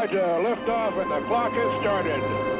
Voyager liftoff and the clock has started.